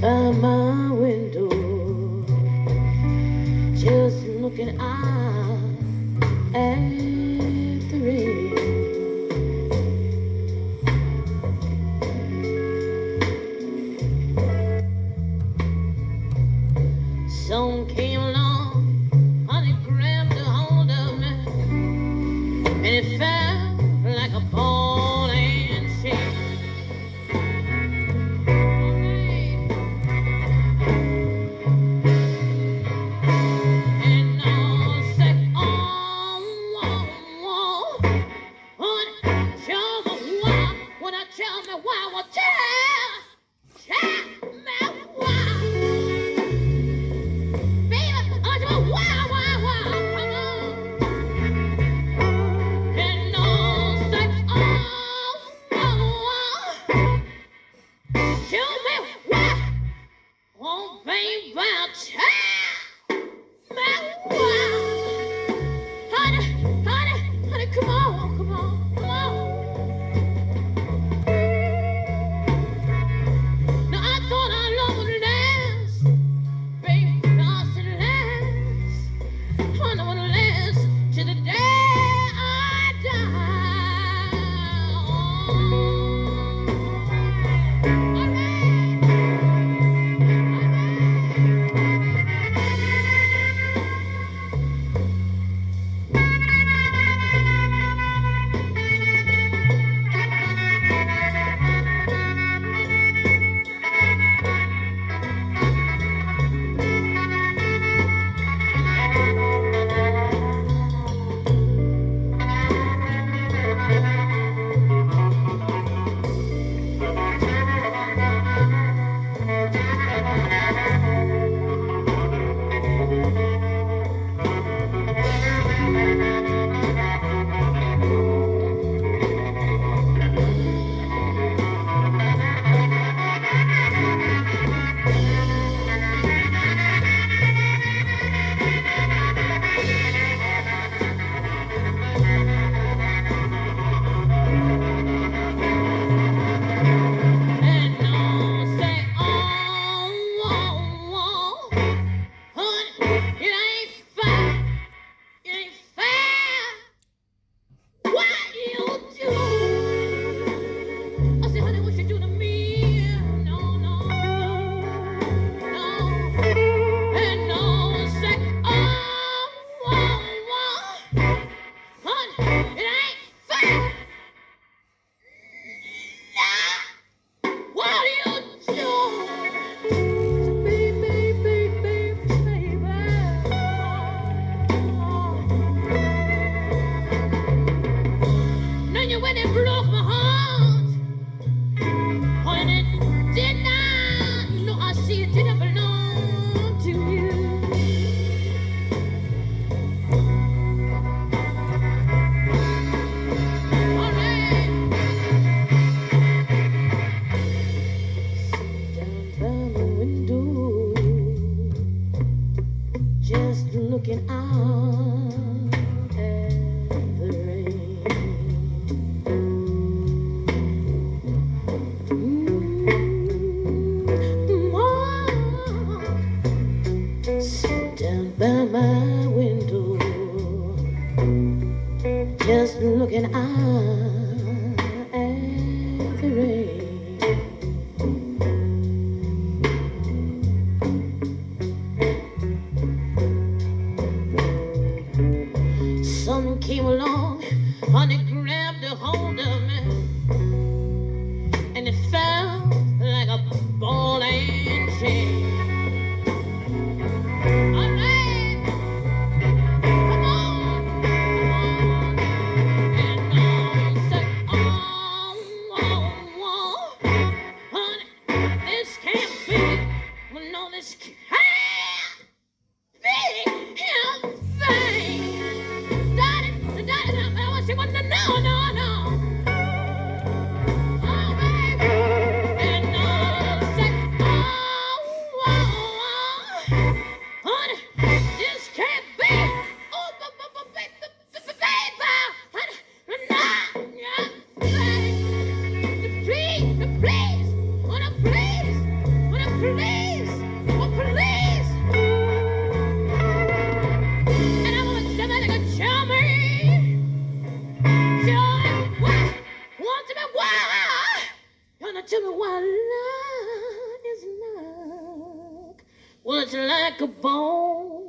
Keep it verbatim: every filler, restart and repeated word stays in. By my window, just looking out at the rain. Some came along, honey grabbed a hold of me, and it fell like a ball and shit. Come on, come on, come on. tell me why love is not. Was like a bone